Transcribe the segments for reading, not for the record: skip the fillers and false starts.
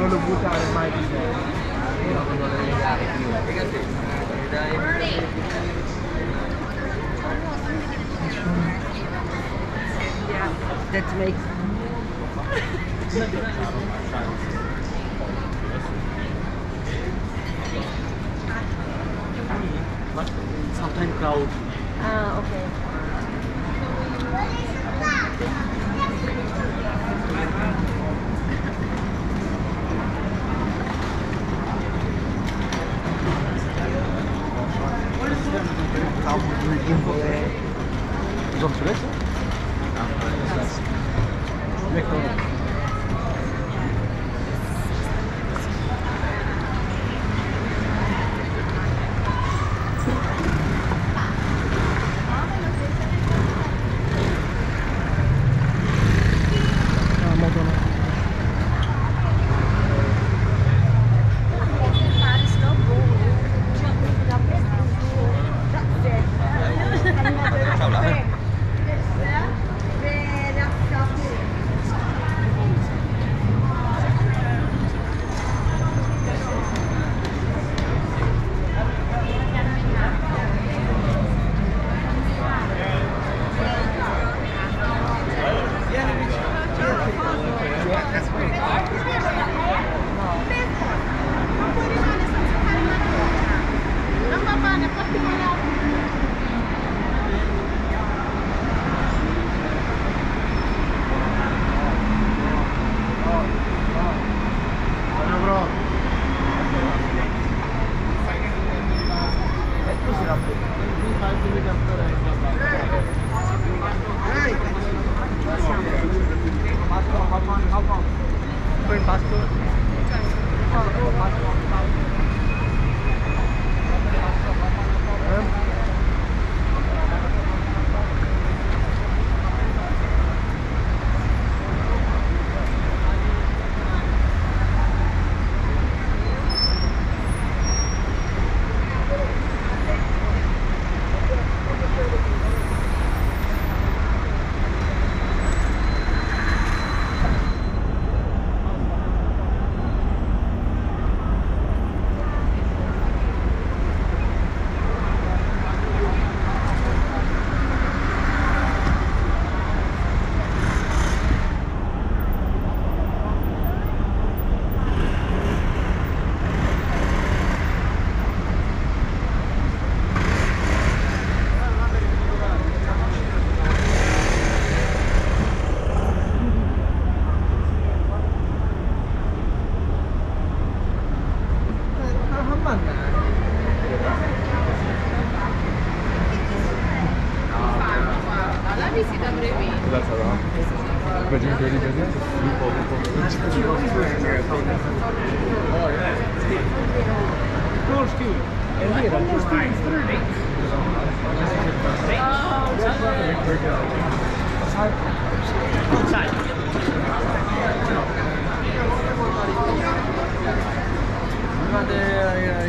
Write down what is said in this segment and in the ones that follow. non lo buttare mai di terra. Io non lo dovrei dare più. That makes sometimes crowd. Ah, okay.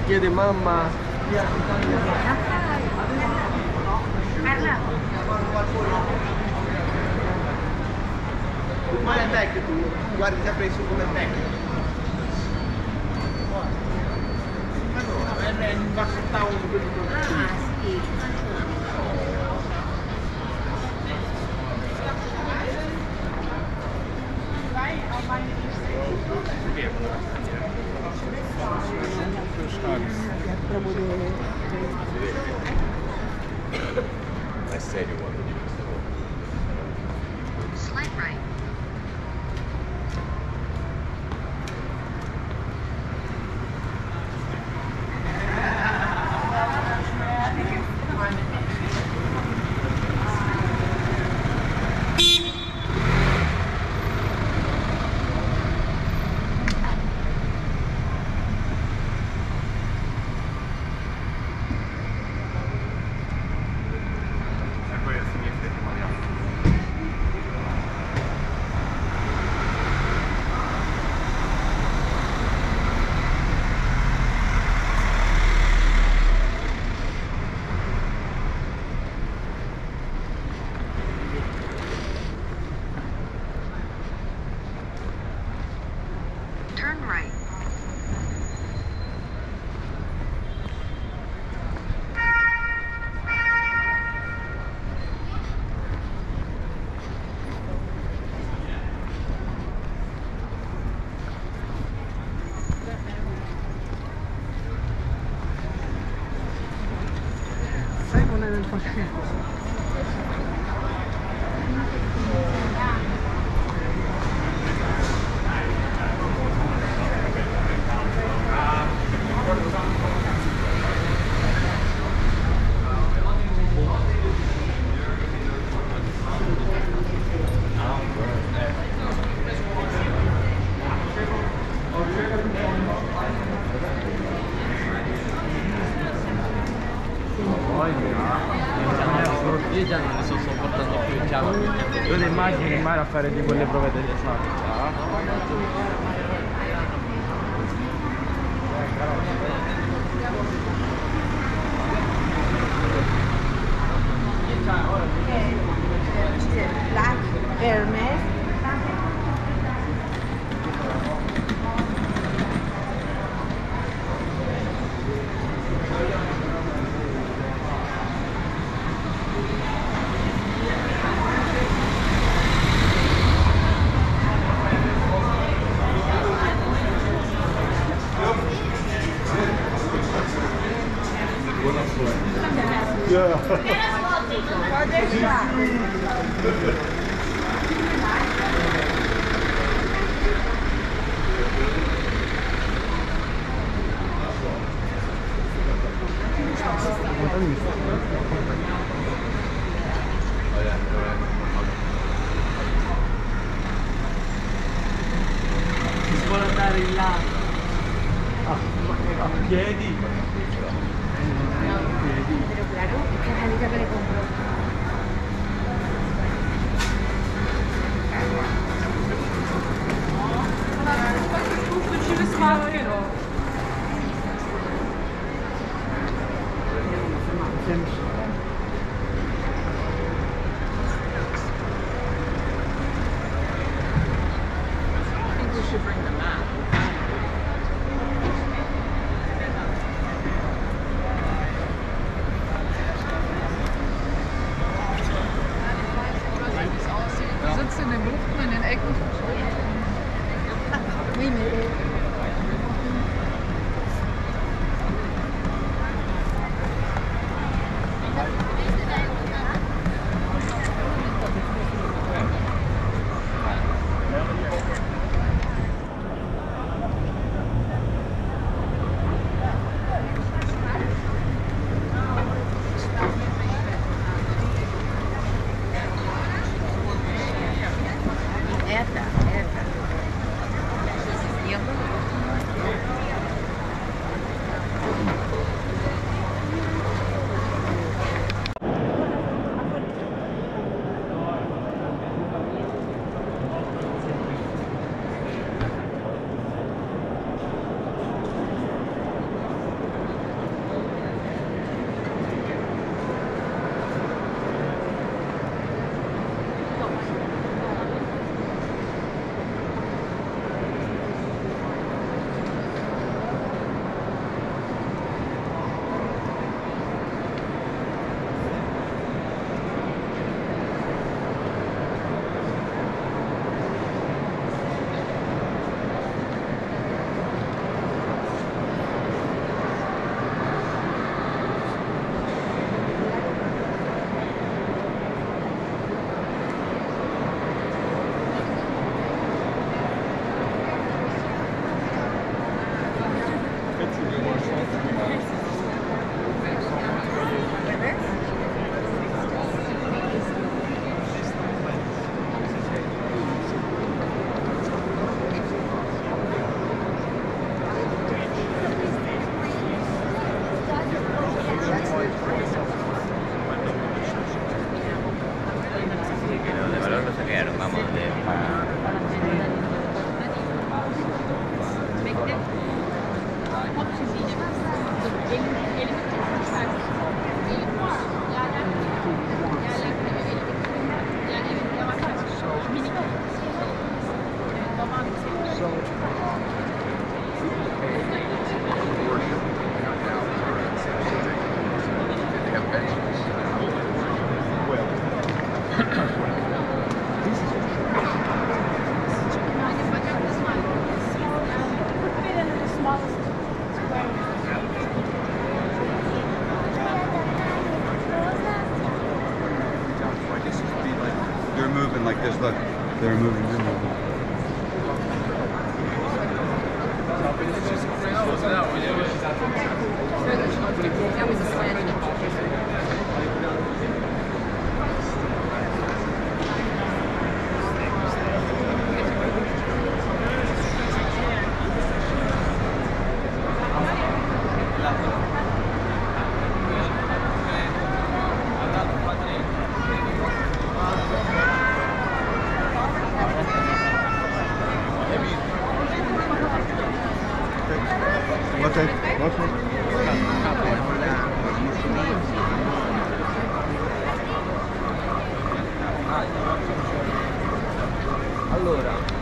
Chiede mamma. Parla. Ma è vecchio tu, guardi sempre su come è vecchio. Ma no, è un bassottavo di quelli che ah, sì. I said you wanted to do this before. Select right. Gracias. turn right. Sai quando è nel fascicolo? Io già non le sto sopportando più in chiave perché io le immagini mai a fare di quelle prove degli esami. Black Hermes. Si vuole andare in là a piedi. Pero claro, esta jalita que le compró. So Allora